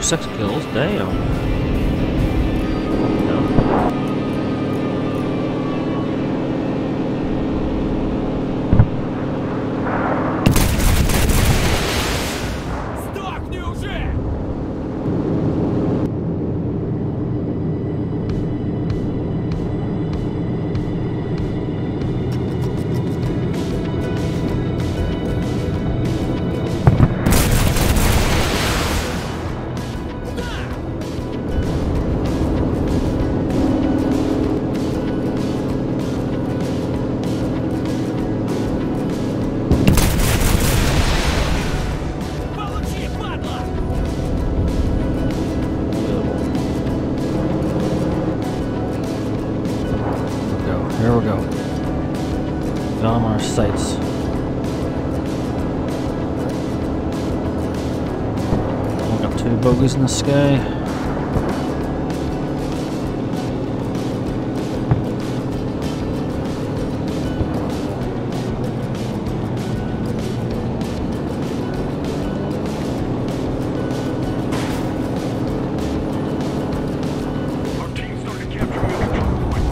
Ooh, 6 kills, damn. Bogus in the sky. Our team started capturing the control point.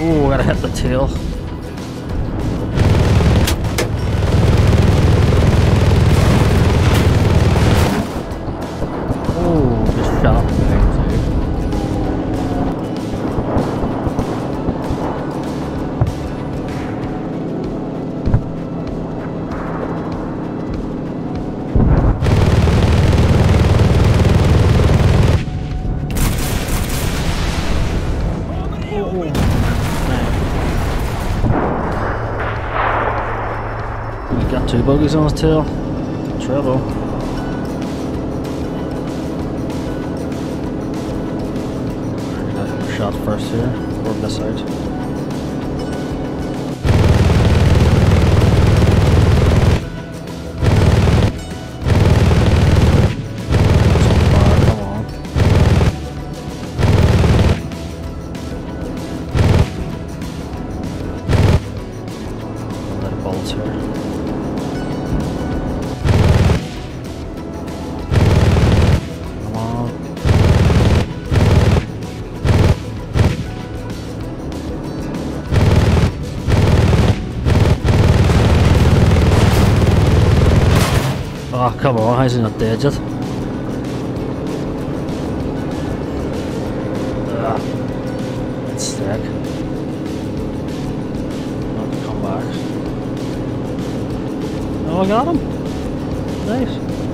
Ooh, gotta hit the tail. Two bogies on his tail. Trouble. Shot first here. Orb this out. Oh, come on, he's not dead yet. It's stuck. I'll come back. Oh, I got him. Nice.